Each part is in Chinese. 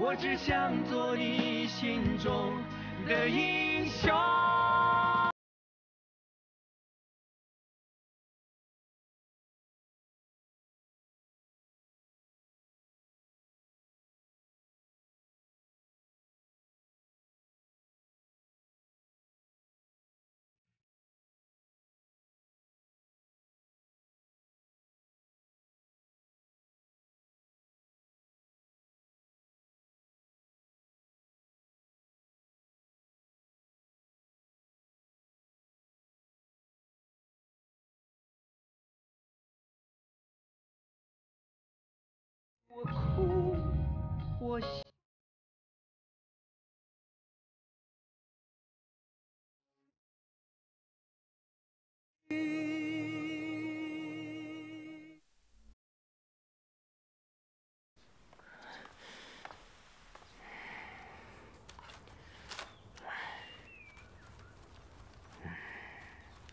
我只想做你心中的英雄。我哭，我笑。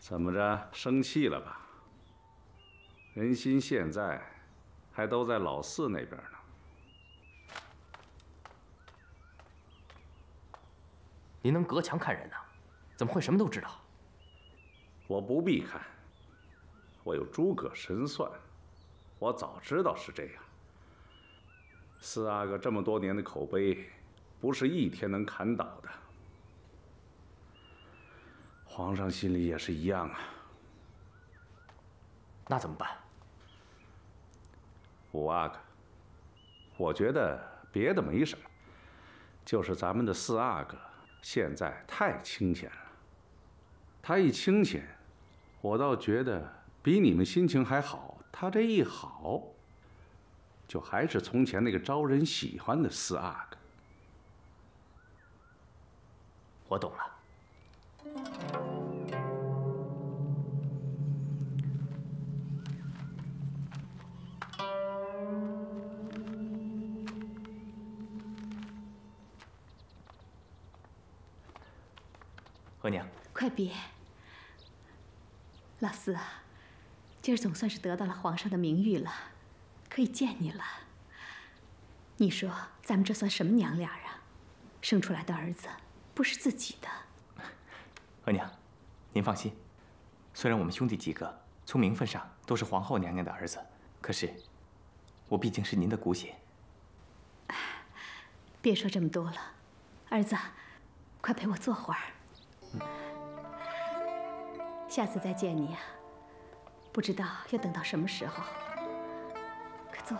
怎么着，生气了吧？人心现在。 还都在老四那边呢。您能隔墙看人呐？怎么会什么都知道？我不必看，我有诸葛神算，我早知道是这样。四阿哥这么多年的口碑，不是一天能砍倒的。皇上心里也是一样啊。那怎么办？ 五阿哥，我觉得别的没什么，就是咱们的四阿哥现在太清闲了。他一清闲，我倒觉得比你们心情还好。他这一好，就还是从前那个招人喜欢的四阿哥。我懂了。 额娘，快别！老四啊，今儿总算是得到了皇上的名誉了，可以见你了。你说咱们这算什么娘俩啊？生出来的儿子不是自己的。额娘，您放心，虽然我们兄弟几个从名分上都是皇后娘娘的儿子，可是我毕竟是您的骨血。别说这么多了，儿子，快陪我坐会儿。 下次再见你啊，不知道要等到什么时候。快坐。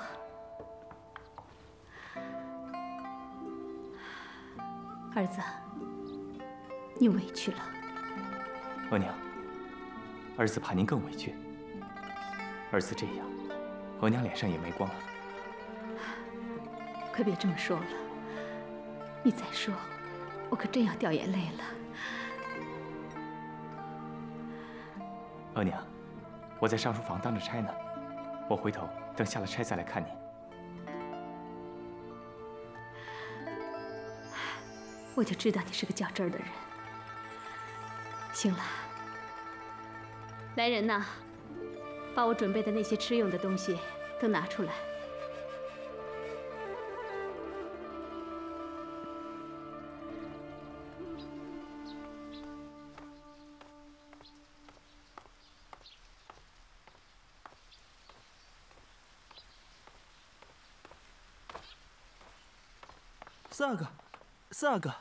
儿子，你委屈了。额娘，儿子怕您更委屈。儿子这样，额娘脸上也没光了。快别这么说了，你再说，我可真要掉眼泪了。 额娘，我在尚书房当着差呢，我回头等下了差再来看你。我就知道你是个较真儿的人。行了，来人呐，把我准备的那些吃用的东西都拿出来。四阿哥，四阿哥，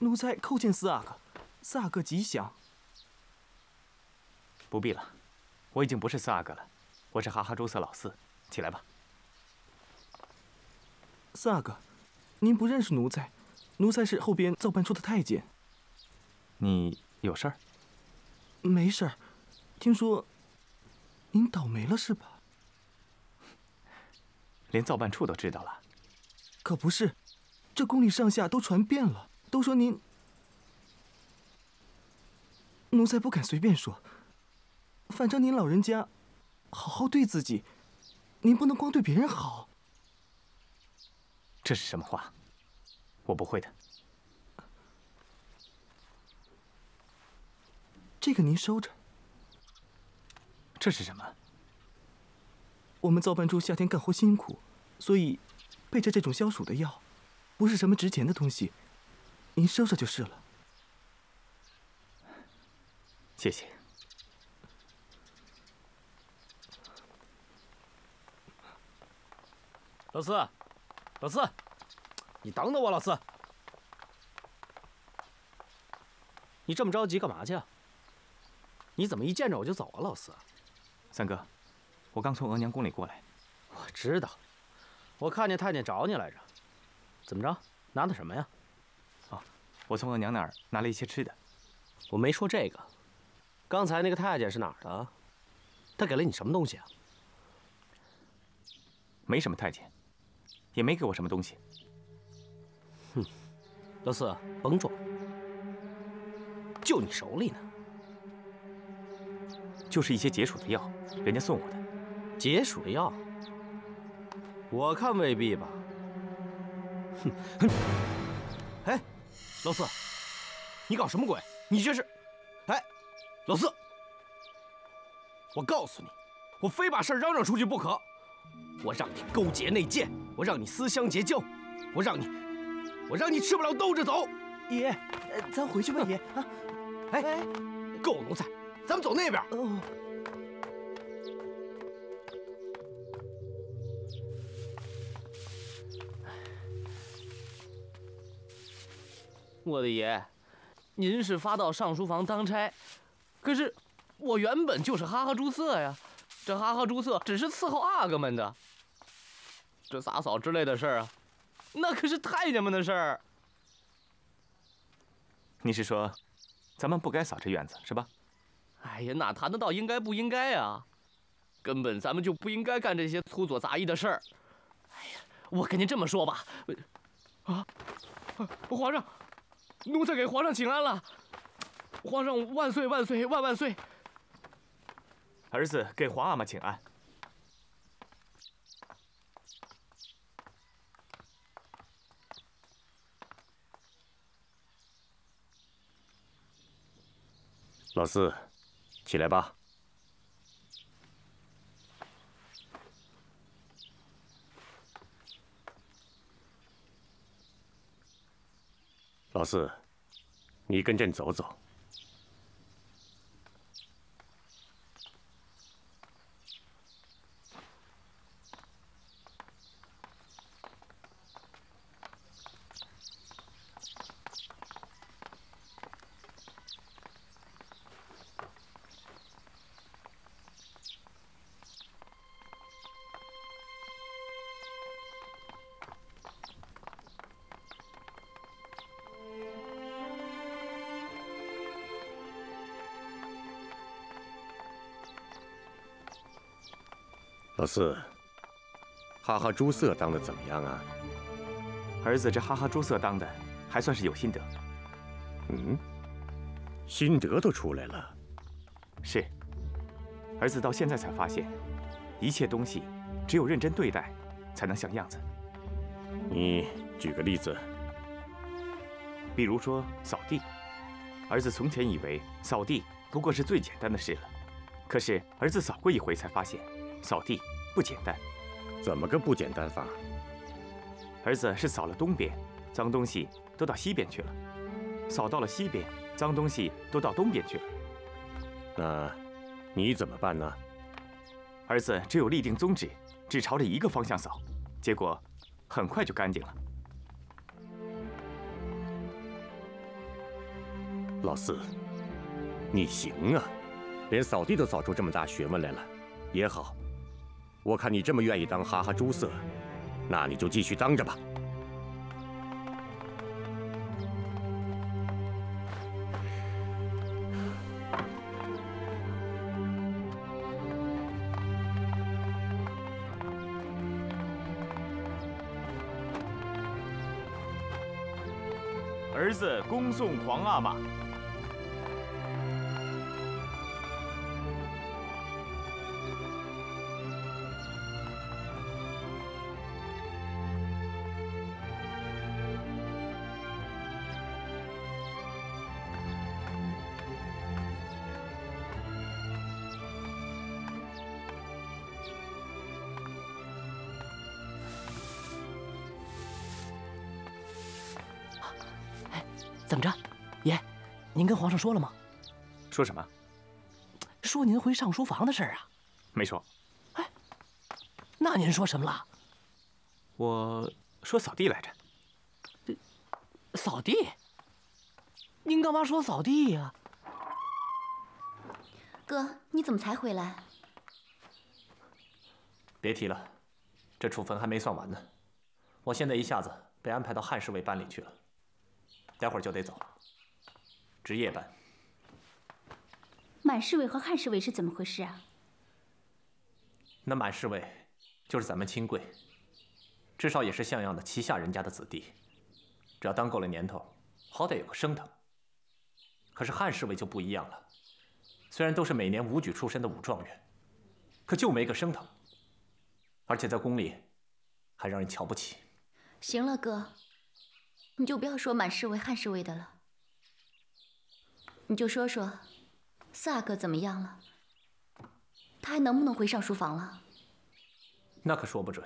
奴才叩见四阿哥，四阿哥吉祥。不必了，我已经不是四阿哥了，我是哈哈州色老四。起来吧。四阿哥，您不认识奴才，奴才是后边造办处的太监。你有事儿？没事儿，听说您倒霉了是吧？连造办处都知道了。 可不是，这宫里上下都传遍了，都说您。奴才不敢随便说，反正您老人家，好好对自己，您不能光对别人好。这是什么话？我不会的。这个您收着。这是什么？我们造办处夏天干活辛苦，所以。备着这种消暑的药，不是什么值钱的东西，您收下就是了。谢谢。老四，老四，你等等我，老四。 你这么着急干嘛去啊？你怎么一见着我就走啊，老四？三哥，我刚从额娘宫里过来。我知道，我看见太监找你来着。怎么着？拿的什么呀？哦，我从额娘那儿拿了一些吃的。我没说这个。刚才那个太监是哪儿的？他给了你什么东西啊？没什么太监，也没给我什么东西。哼，老四，甭装。 就你手里呢，就是一些解暑的药，人家送我的。解暑的药，我看未必吧。哼，哎，老四，你搞什么鬼？你这是……哎，老四，我告诉你，我非把事儿嚷嚷出去不可。我让你勾结内奸，我让你私相结交，我让你吃不了兜着走。爷，咱回去吧，爷啊。 哎，够奴才，咱们走那边。哦。我的爷，您是发到尚书房当差，可是我原本就是哈哈猪色呀。这哈哈猪色只是伺候阿哥们的，这洒扫之类的事儿啊，那可是太监们的事儿。你是说？ 咱们不该扫这院子，是吧？哎呀，哪谈得到应该不应该啊？根本咱们就不应该干这些粗作杂役的事儿。哎呀，我跟您这么说吧，啊，皇上，奴才给皇上请安了。皇上万岁万岁万万岁！儿子给皇阿玛请安。老四，起来吧。老四，你跟朕走走。老四，哈哈猪色当的怎么样啊？儿子，这哈哈猪色当的还算是有心得。嗯，心得都出来了。是，儿子到现在才发现，一切东西只有认真对待，才能像样子。你举个例子，比如说扫地，儿子从前以为扫地不过是最简单的事了，可是儿子扫过一回才发现。 扫地不简单，怎么个不简单法？儿子是扫了东边，脏东西都到西边去了；扫到了西边，脏东西都到东边去了。那你怎么办呢？儿子只有立定宗旨，只朝着一个方向扫，结果很快就干净了。老四，你行啊，连扫地都扫出这么大学问来了，也好。 我看你这么愿意当哈哈猪色，那你就继续当着吧。儿子恭送皇阿玛。怎么着，爷，您跟皇上说了吗？说什么？说您回上书房的事儿啊？没说。哎，那您说什么了？我说扫地来着。扫地？您干嘛说扫地呀？哥，你怎么才回来？别提了，这处分还没算完呢。我现在一下子被安排到汉侍卫班里去了，待会儿就得走，值夜班。满侍卫和汉侍卫是怎么回事啊？那满侍卫就是咱们亲贵，至少也是像样的旗下人家的子弟，只要当够了年头，好歹有个升头。可是汉侍卫就不一样了。 虽然都是每年武举出身的武状元，可就没个升头，而且在宫里还让人瞧不起。行了，哥，你就不要说满侍卫、汉侍卫的了，你就说说四阿哥怎么样了？他还能不能回上书房了？那可说不准。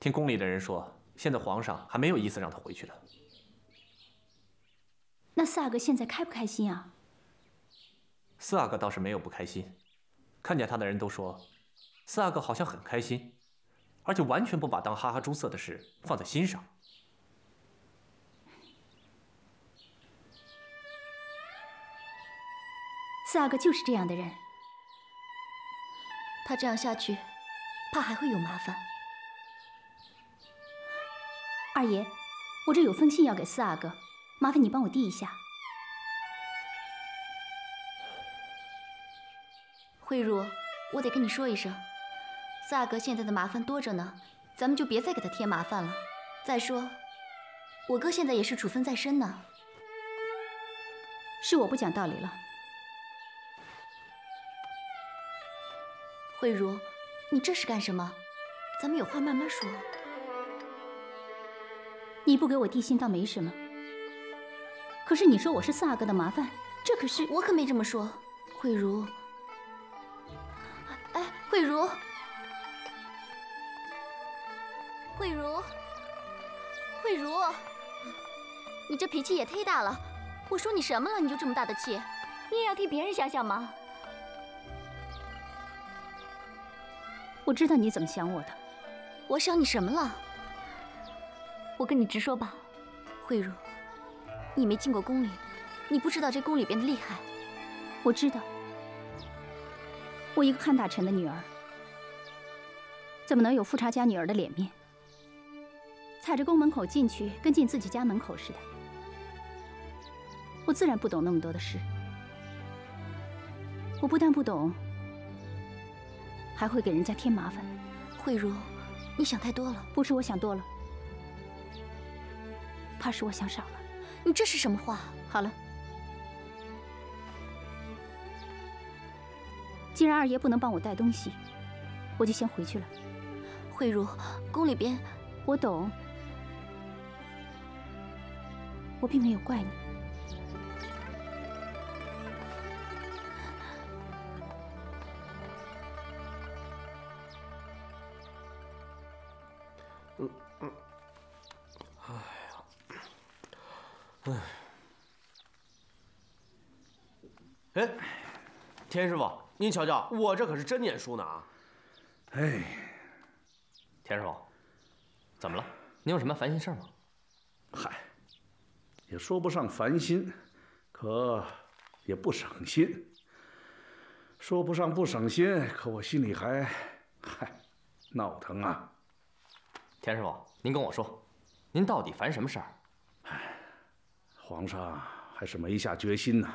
听宫里的人说，现在皇上还没有意思让他回去的。那四阿哥现在开不开心啊？ 四阿哥倒是没有不开心，看见他的人都说，四阿哥好像很开心，而且完全不把当哈哈猪色的事放在心上。四阿哥就是这样的人，他这样下去，怕还会有麻烦。二爷，我这有封信要给四阿哥，麻烦你帮我递一下。 慧茹，我得跟你说一声，四阿哥现在的麻烦多着呢，咱们就别再给他添麻烦了。再说，我哥现在也是处分在身呢，是我不讲道理了。慧茹，你这是干什么？咱们有话慢慢说。你不给我递信倒没什么，可是你说我是四阿哥的麻烦，这可是……我可没这么说，慧茹。 慧茹，慧茹，慧茹，你这脾气也忒大了！我说你什么了，你就这么大的气？你也要替别人想想吗？我知道你怎么想我的。我想你什么了？我跟你直说吧，慧茹，你没进过宫里，你不知道这宫里边的厉害。我知道。 我一个汉大臣的女儿，怎么能有富察家女儿的脸面？踩着宫门口进去，跟进自己家门口似的。我自然不懂那么多的事。我不但不懂，还会给人家添麻烦。慧茹，你想太多了。不是我想多了，怕是我想少了。你这是什么话？好了。 既然二爷不能帮我带东西，我就先回去了。慧茹，宫里边我懂，我并没有怪你。哎呀，哎，田师傅。 您瞧瞧，我这可是真念书呢啊！哎，田师傅，怎么了？您有什么烦心事吗？嗨，也说不上烦心，可也不省心。说不上不省心，可我心里还闹腾啊！田师傅，您跟我说，您到底烦什么事儿？哎，皇上还是没下决心呢。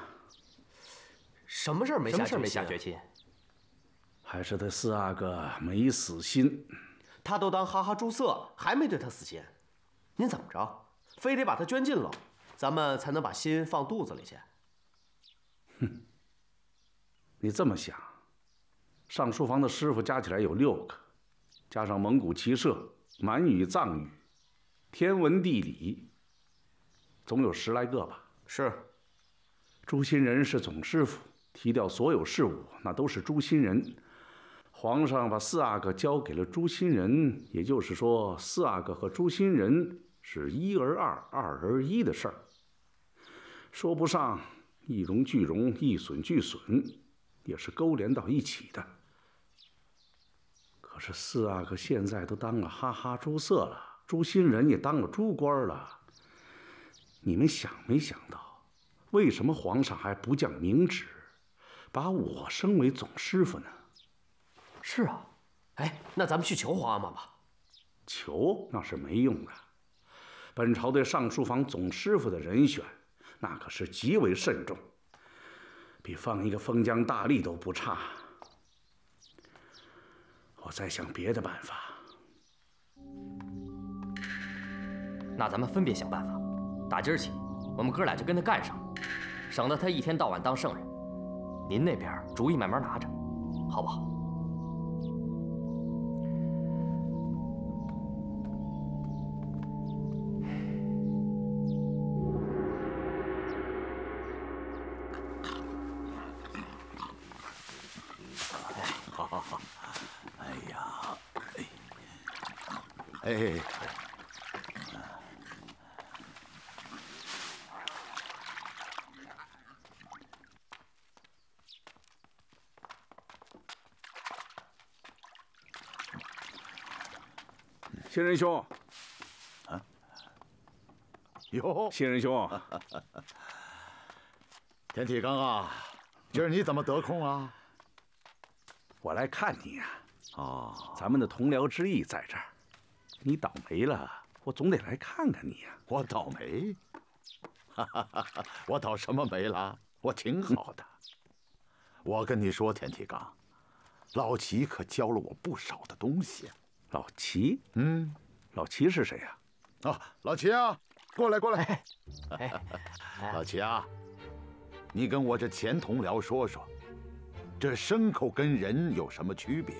什么事儿没下决心？还是他四阿哥没死心。他都当哈哈猪色，还没对他死心。您怎么着，非得把他捐尽了，咱们才能把心放肚子里去？哼，你这么想，上书房的师傅加起来有6个，加上蒙古骑射、满语、藏语、天文地理，总有10来个吧？是。朱新仁是总师傅。 提掉所有事务，那都是朱新仁。皇上把四阿哥交给了朱新仁，也就是说，四阿哥和朱新仁是1而2，2而1的事儿。说不上一荣俱荣，一损俱损，也是勾连到一起的。可是四阿哥现在都当了哈哈猪色了，朱新人也当了猪官了，你们想没想到，为什么皇上还不降明旨，把我升为总师傅呢？是啊，哎，那咱们去求皇阿玛吧。求那是没用的，本朝对尚书房总师傅的人选，那可是极为慎重，比放一个封疆大吏都不差。我再想别的办法。那咱们分别想办法，打今儿起，我们哥俩就跟他干上，省得他一天到晚当圣人。您那边主意慢慢拿着，好不好？ 哎，新人兄，啊，哟，新人兄，田体刚啊，今儿你怎么得空啊？我来看你呀。哦，咱们的同僚之意在这儿。 你倒霉了，我总得来看看你呀！我倒霉，我倒什么霉了？我挺好的。我跟你说，田体刚，老齐可教了我不少的东西。老齐？嗯，老齐是谁呀？啊，老齐啊，过来过来。老齐啊，你跟我这前同僚说说，这牲口跟人有什么区别？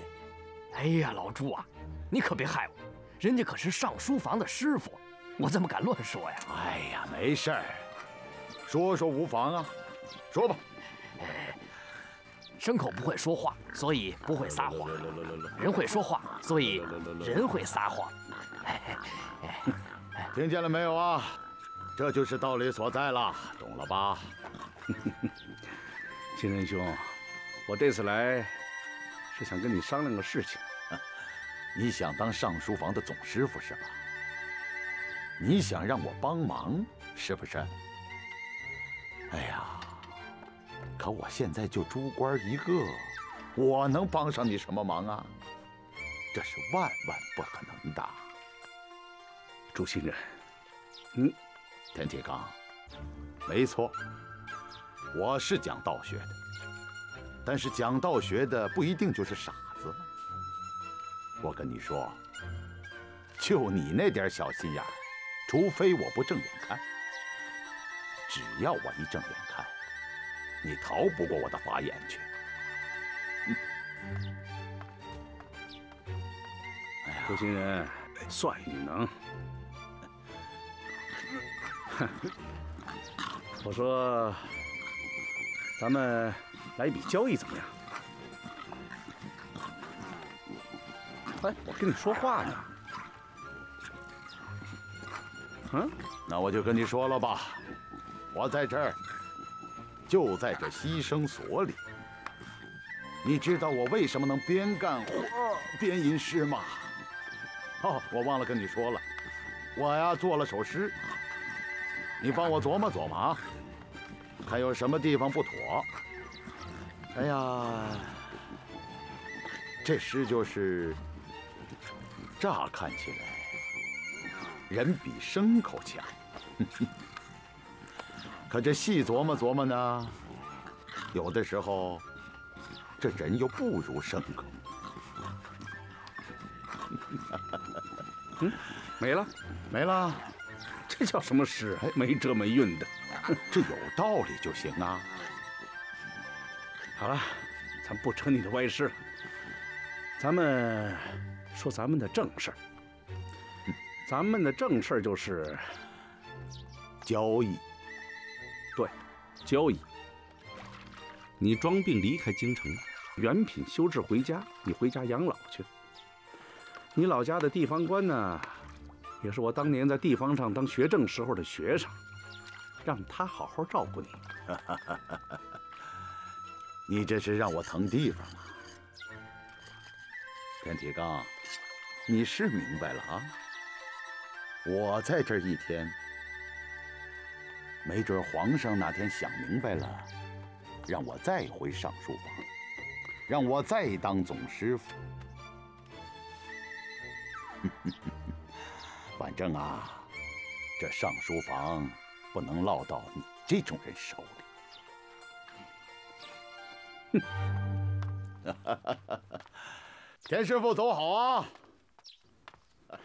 哎呀，老朱啊，你可别害我。 人家可是尚书房的师傅，我怎么敢乱说呀？哎呀，没事儿，说说无妨啊，说吧。牲口不会说话，所以不会撒谎；人会说话，所以人会撒谎。听见了没有啊？这就是道理所在了，懂了吧？金人兄，我这次来是想跟你商量个事情。 你想当尚书房的总师傅是吧？你想让我帮忙是不是？哎呀，可我现在就猪官一个，我能帮上你什么忙啊？这是万万不可能的。朱新人，你，田铁刚，没错，我是讲道学的，但是讲道学的不一定就是傻子。 我跟你说，就你那点小心眼，除非我不正眼看。只要我一正眼看，你逃不过我的法眼去。哎呀，朱新人，算你能！我说，咱们来一笔交易怎么样？ 哎，我跟你说话呢。嗯，那我就跟你说了吧，我在这儿，就在这牺牲所里。你知道我为什么能边干活边吟诗吗？哦，我忘了跟你说了，我呀做了首诗，你帮我琢磨琢磨啊，看有什么地方不妥。哎呀，这诗就是。 乍看起来，人比牲口强，可这细琢磨琢磨呢，有的时候，这人又不如牲口。嗯，没了，没了，这叫什么诗？哎，没辙没韵的，这有道理就行啊。好了，咱不扯你的歪事了，咱们。 说咱们的正事儿，咱们的正事儿就是交易。对，交易。你装病离开京城，原品修治回家，你回家养老去。你老家的地方官呢，也是我当年在地方上当学政时候的学生。让他好好照顾你。你这是让我腾地方啊！田铁刚，你是明白了啊？我在这一天，没准皇上哪天想明白了，让我再回上书房，让我再当总师傅。反正啊。 这尚书房不能落到你这种人手里。哼！田师傅走好啊！来！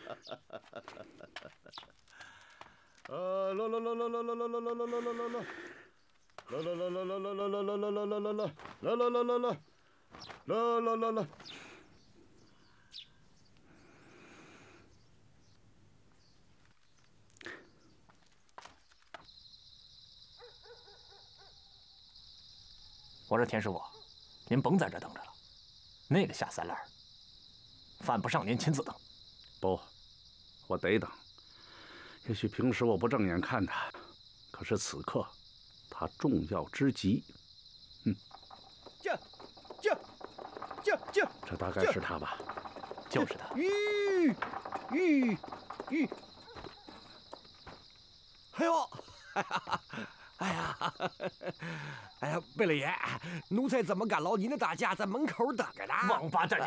我说田师傅，您甭在这等着了，那个下三滥，犯不上您亲自等。不，我得等。也许平时我不正眼看他，可是此刻他重要之极。嗯，这，这大概是他吧？就是他。吁！哎呦！哎呀！ 哎呀，贝勒爷，奴才怎么敢劳您的大驾，在门口等着呢？王八蛋！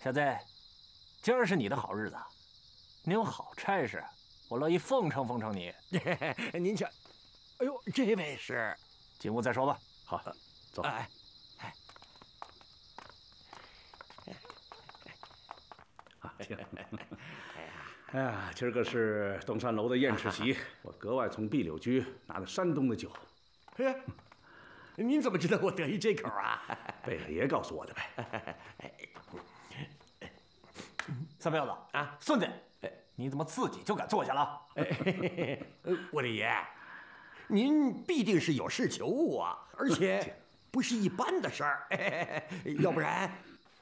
小子，今儿是你的好日子，你有好差事，我乐意奉承奉承你。您瞧，哎呦，这位是，进屋再说吧。好，走。哎呀，今儿个是东山楼的宴吃席，我格外从碧柳居拿的山东的酒。哎，您怎么知道我得意这口啊？贝勒爷告诉我的呗。三彪子啊，孙子，你怎么自己就敢坐下了？我的爷，您必定是有事求我，而且不是一般的事儿。要不然，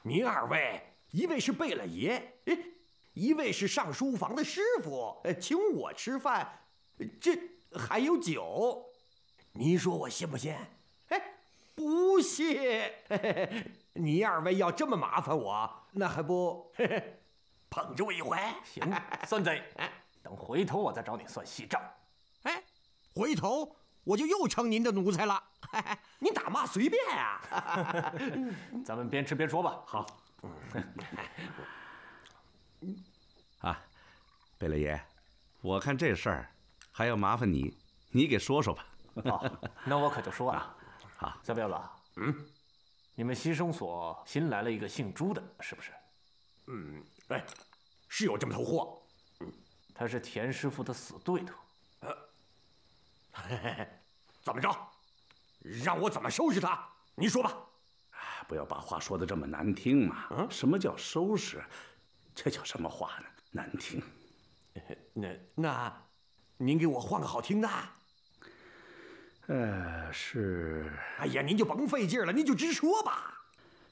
您二位，一位是贝勒爷， 一位是上书房的师傅，请我吃饭，这还有酒，您说我信不信？哎，不信。你二位要这么麻烦我，那还不捧着我一回？行，孙子，等回头我再找你算细账。哎，回头我就又成您的奴才了。您打骂随便啊。咱们边吃边说吧。好。啊，贝勒爷，我看这事儿还要麻烦你，你给说说吧。哦，那我可就说了。好，小彪子，你们西生所新来了一个姓朱的，是不是？哎，是有这么头货。他是田师傅的死对头。怎么着？让我怎么收拾他？您说吧。不要把话说的这么难听嘛。什么叫收拾？ 这叫什么话呢？难听。那，您给我换个好听的。是。哎呀，您就甭费劲了，您就直说吧。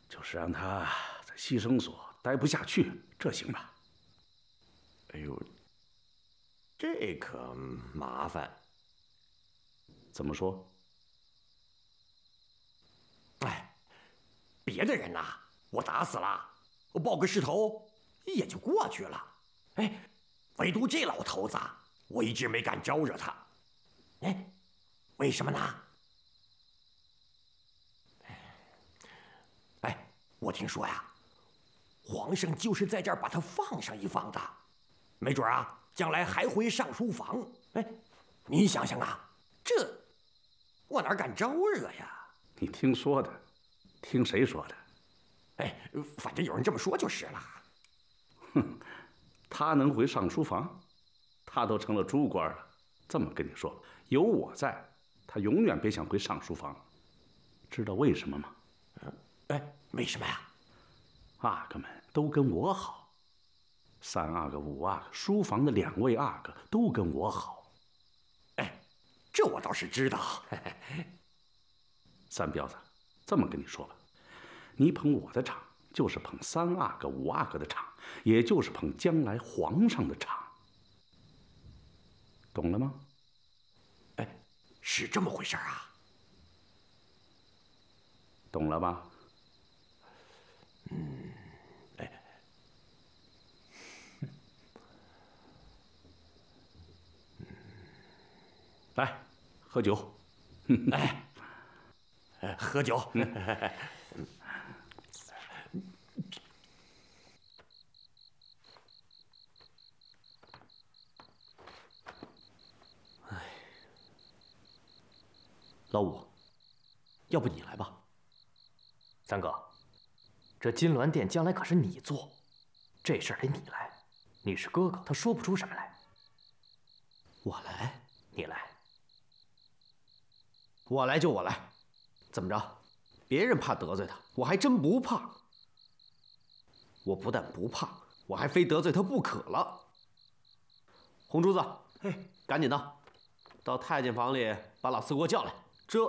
就是让他在西生所待不下去，这行吧？哎呦，这可麻烦。怎么说？哎，别的人呐，我打死了，我报个势头。 也就过去了，哎，唯独这老头子，我一直没敢招惹他，哎，为什么呢？哎，我听说呀，皇上就是在这儿把他放上一放的，没准啊，将来还回上书房。哎，您想想啊，这我哪敢招惹呀？你听说的，听谁说的？哎，反正有人这么说就是了。 哼，他能回上书房，他都成了猪官了。这么跟你说，有我在，他永远别想回上书房。知道为什么吗？哎，为什么呀？阿哥们都跟我好，三阿哥、五阿哥，书房的两位阿哥都跟我好。哎，这我倒是知道。三彪子，这么跟你说吧，你捧我的场。 就是捧三阿哥、五阿哥的场，也就是捧将来皇上的场。懂了吗？哎，是这么回事啊？懂了吧？嗯，哎，来，喝酒。哎，喝酒。老五，要不你来吧。三哥，这金銮殿将来可是你做，这事儿得你来。你是哥哥，他说不出什么来。我来，你来。我来就我来，怎么着？别人怕得罪他，我还真不怕。我不但不怕，我还非得罪他不可了。红珠子，嘿，赶紧的，到太监房里把老四给我叫来。 这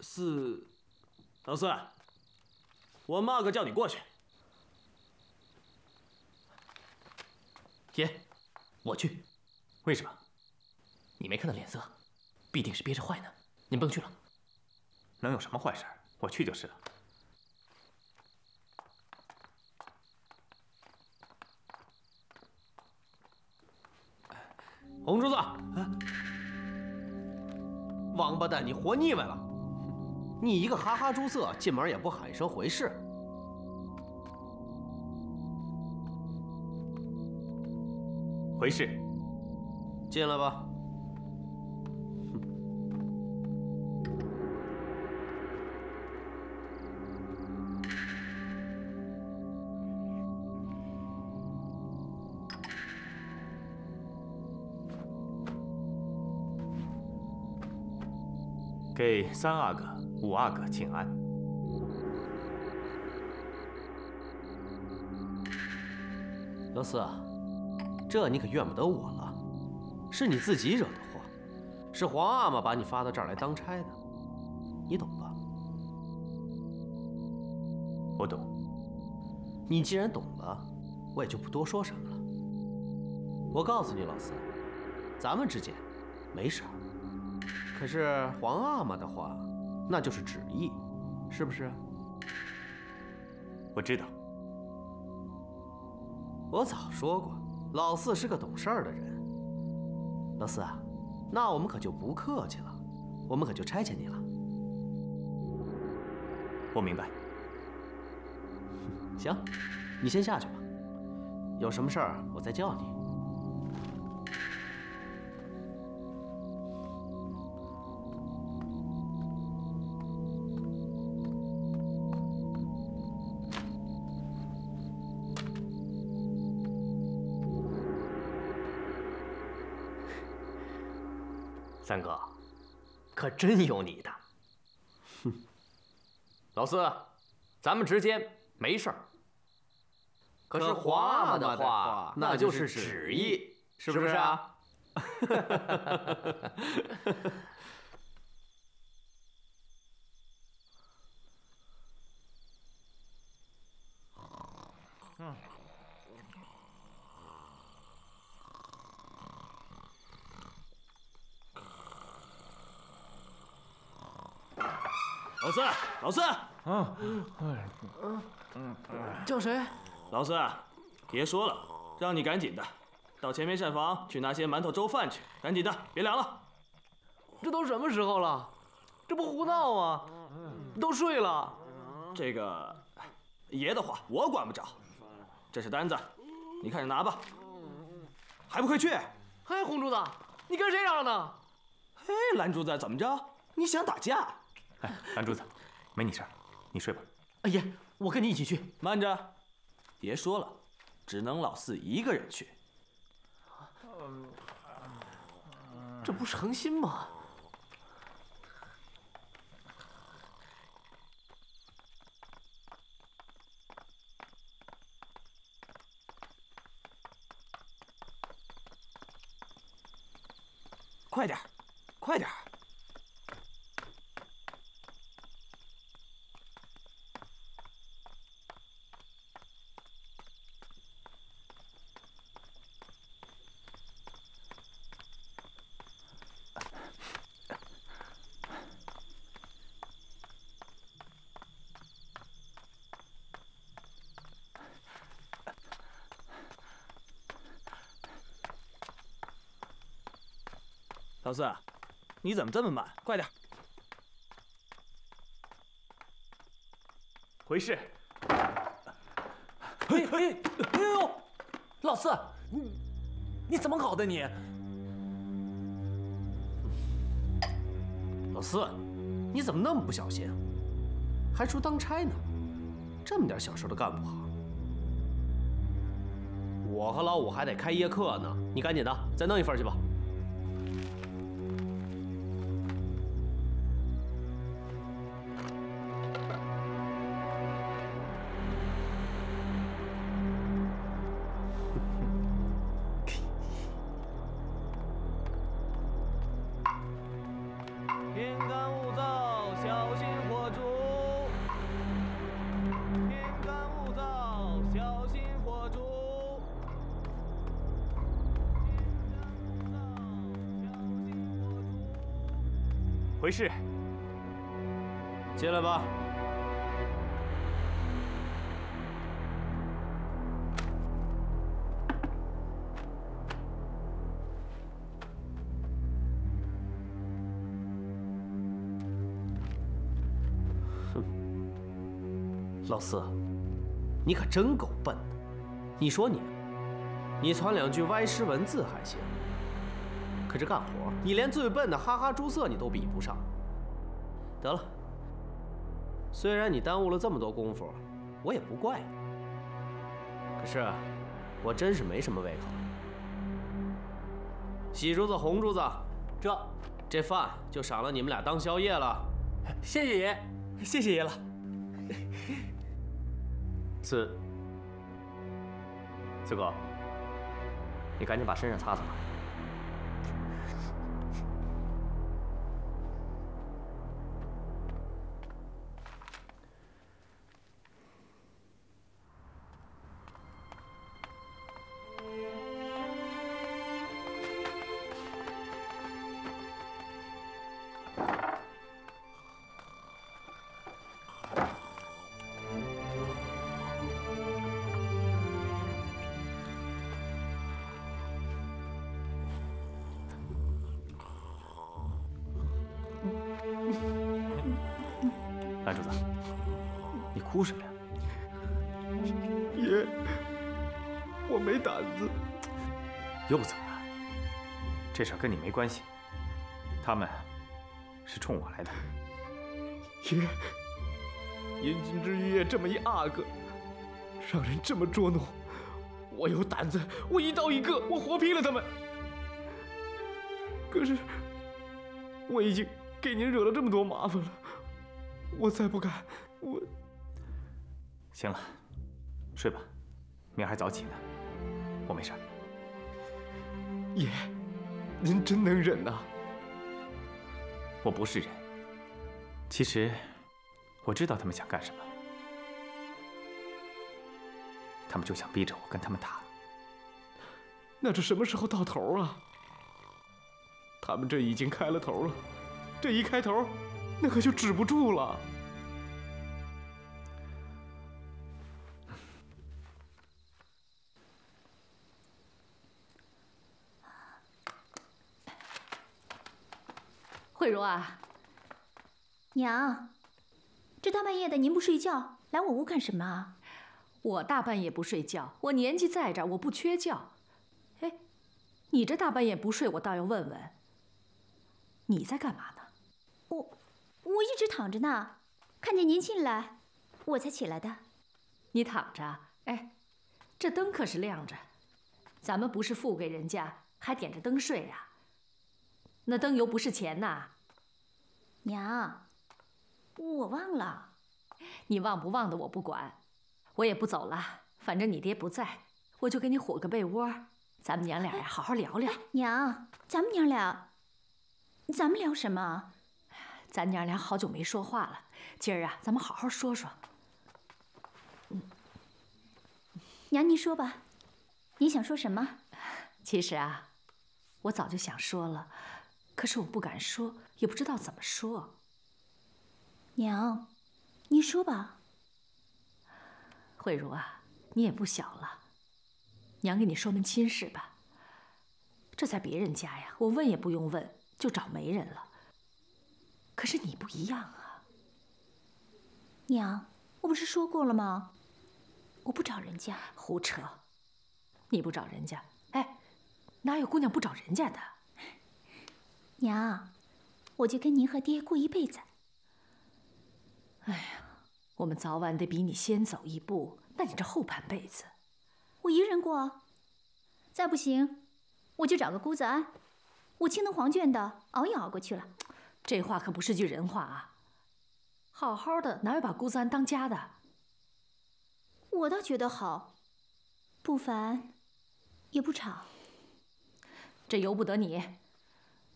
是老四，我妈可叫你过去。爷，我去。为什么？你没看他脸色，必定是憋着坏呢。您甭去了，能有什么坏事？我去就是了。红珠子，王八蛋，你活腻歪了！你一个哈哈猪色，进门也不喊一声回事。回事，进来吧。给三阿哥、五阿哥请安。老四，这你可怨不得我了，是你自己惹的祸，是皇阿玛把你发到这儿来当差的，你懂吧？我懂。你既然懂了，我也就不多说什么了。我告诉你，老四，咱们之间没事儿。 可是皇阿玛的话，那就是旨意，是不是？我知道。我早说过，老四是个懂事儿的人。老四啊，那我们可就不客气了，我们可就差遣你了。我明白。行，你先下去吧，有什么事儿我再叫你。 三哥，可真有你的！哼，老四，咱们之间没事儿。可是皇阿玛的话，那就是旨意，是不是啊？老四，老四，叫谁？老四，别说了，让你赶紧的，到前面膳房去拿些馒头粥饭去，赶紧的，别凉了。这都什么时候了？这不胡闹吗？都睡了。这个爷的话我管不着，这是单子，你看着拿吧。还不快去！嘿，红珠子，你跟谁嚷嚷呢？嘿，蓝珠子，怎么着？你想打架？ 哎，蓝珠子，没你事儿，你睡吧。哎呀，我跟你一起去。慢着，爷说了，只能老四一个人去。这不是恒心吗？快点，快点！老四，你怎么这么慢？快点！回事。哎呦，老四，你怎么搞的你？老四，你怎么那么不小心啊？还说当差呢？这么点小事都干不好。 我和老五还得开夜课呢，你赶紧的，再弄一份去吧。天干物燥，小心火烛。天干物燥，小心火烛。 回事，进来吧。哼，老四，你可真够笨的。你说你，你传两句歪诗文字还行。 可是干活，你连最笨的哈哈猪色你都比不上。得了，虽然你耽误了这么多功夫，我也不怪你。可是，我真是没什么胃口。喜珠子、红珠子，这饭就赏了你们俩当宵夜了。谢谢爷，谢谢爷了。四哥，你赶紧把身上擦擦吧。 蓝主子，你哭什么呀？爷，我没胆子。又怎么了？这事跟你没关系，他们是冲我来的。爷，银金之约这么一阿哥，让人这么捉弄，我有胆子，我一刀一个，我活劈了他们。可是，我已经给您惹了这么多麻烦了。 我再不敢，我。行了，睡吧，明儿还早起呢，我没事。爷，您真能忍呐！我不是人，其实我知道他们想干什么，他们就想逼着我跟他们打。那这什么时候到头啊？他们这已经开了头了，这一开头。 那可就止不住了。慧茹啊，娘，这大半夜的您不睡觉，来我屋干什么啊？我大半夜不睡觉，我年纪在这儿，我不缺觉。哎，你这大半夜不睡，我倒要问问，你在干嘛呢？我一直躺着呢，看见您进来，我才起来的。你躺着？哎，这灯可是亮着，咱们不是富贵人家，还点着灯睡呀？那灯油不是钱呐。娘，我忘了。你忘不忘的我不管，我也不走了，反正你爹不在，我就给你虎个被窝，咱们娘俩呀好好聊聊。娘，咱们聊什么？ 咱娘俩好久没说话了，今儿啊，咱们好好说说。娘，您说吧，您想说什么？其实啊，我早就想说了，可是我不敢说，也不知道怎么说。娘，您说吧。慧茹啊，你也不小了，娘给你说门亲事吧。这在别人家呀，我问也不用问，就找媒人了。可是你不一样啊，娘，我不是说过了吗？我不找人家。胡扯！你不找人家，哎，哪有姑娘不找人家的？娘，我就跟您和爹过一辈子。哎呀，我们早晚得比你先走一步，那你这后半辈子，我一人过。再不行，我就找个姑子安，我青龙黄卷的，熬也熬过去了。这话可不是句人话啊！好好的，哪有把姑子安当家的？我倒觉得好，不烦，也不吵。这由不得你，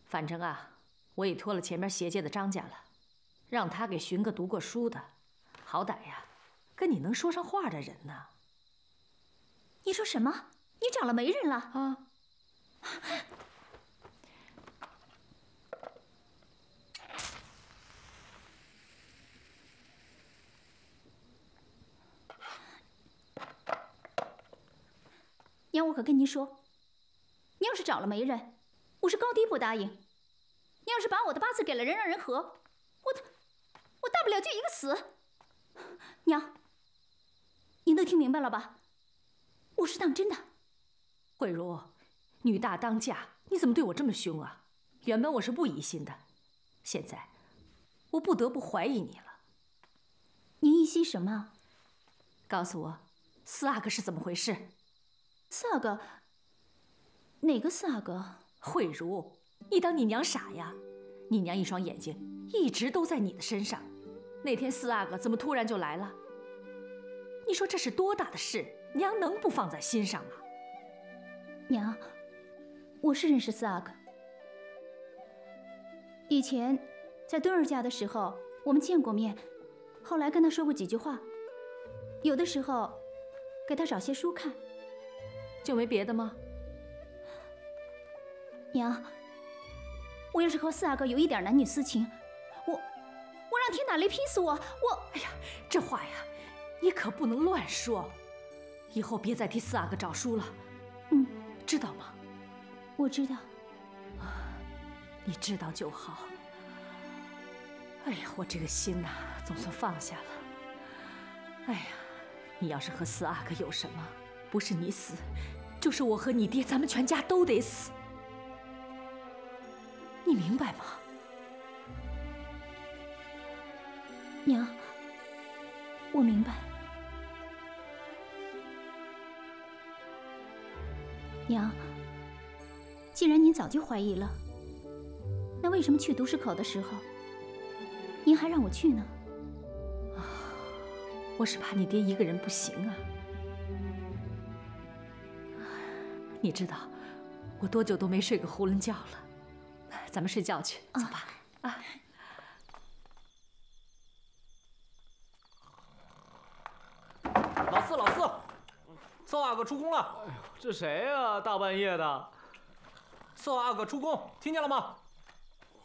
反正啊，我也脱了前面邪界的张家了，让他给寻个读过书的，好歹呀，跟你能说上话的人呢。你说什么？你找了媒人了？啊！娘，我可跟您说，你要是找了媒人，我是高低不答应。你要是把我的八字给了人，让人合，我大不了就一个死。娘，您都听明白了吧？我是当真的。慧茹，女大当嫁，你怎么对我这么凶啊？原本我是不疑心的，现在我不得不怀疑你了。您疑心什么？告诉我，四阿哥是怎么回事？四阿哥？哪个四阿哥？慧茹，你当你娘傻呀？你娘一双眼睛一直都在你的身上，那天四阿哥怎么突然就来了？你说这是多大的事，娘能不放在心上吗？娘，我是认识四阿哥。以前在墩儿家的时候，我们见过面，后来跟他说过几句话，有的时候给他找些书看。就没别的吗？娘，我要是和四阿哥有一点男女私情，我让天打雷劈死我！哎呀，这话呀，你可不能乱说。以后别再替四阿哥找书了，知道吗？我知道。你知道就好。哎呀，我这个心呐，总算放下了。哎呀，你要是和四阿哥有什么，不是你死，就是我和你爹，咱们全家都得死。你明白吗？娘，我明白。娘，既然您早就怀疑了，那为什么去独石口的时候，您还让我去呢？啊，我是怕你爹一个人不行啊。你知道，我多久都没睡个囫囵觉了。咱们睡觉去，走吧。啊。老四，宋阿哥出宫了。哎呦，这谁呀？大半夜的。宋阿哥出宫，听见了吗？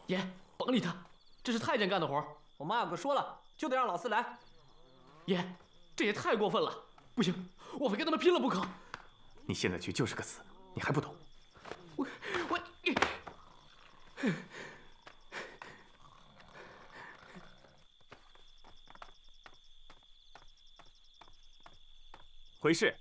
爷，甭理他，这是太监干的活。我妈阿哥说了，就得让老四来。爷，这也太过分了，不行，我非跟他们拼了不可。你现在去就是个死，你还不懂？我，回事。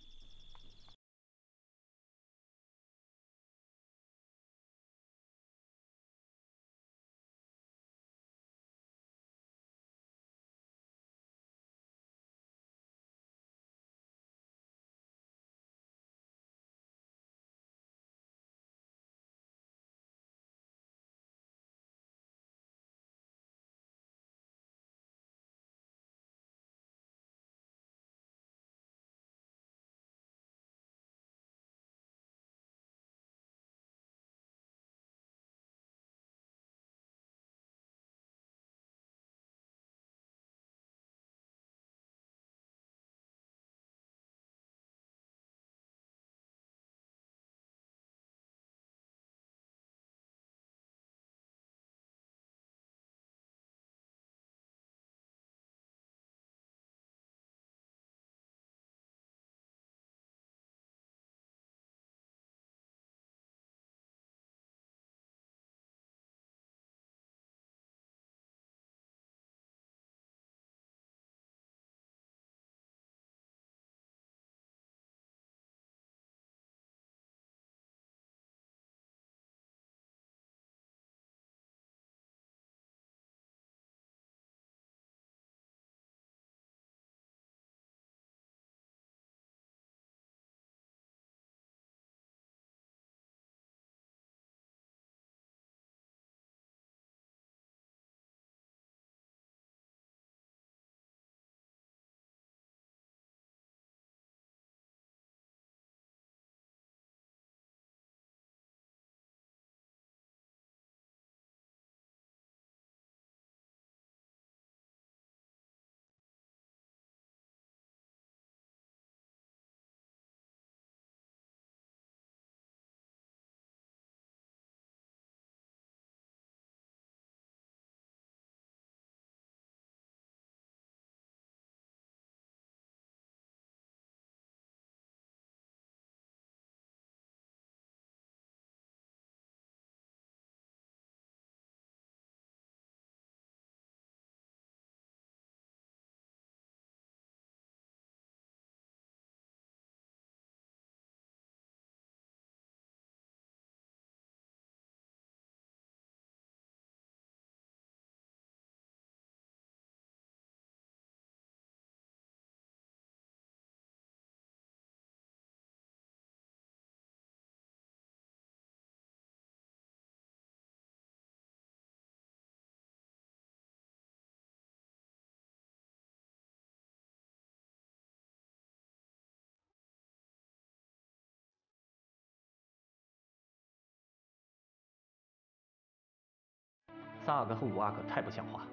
三阿哥和五阿哥太不像话，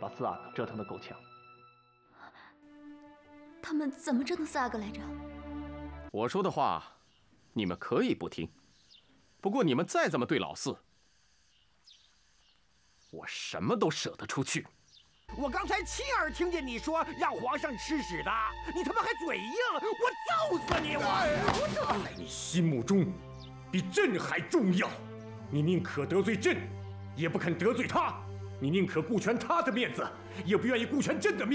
把四阿哥折腾得够呛。他们怎么折腾四阿哥来着？我说的话，你们可以不听。不过你们再这么对老四，我什么都舍得出去。我刚才亲耳听见你说让皇上吃屎的，你他妈还嘴硬，我揍死你！我在你心目中，比朕还重要。你宁可得罪朕。 也不肯得罪他，你宁可顾全他的面子，也不愿意顾全朕的面子。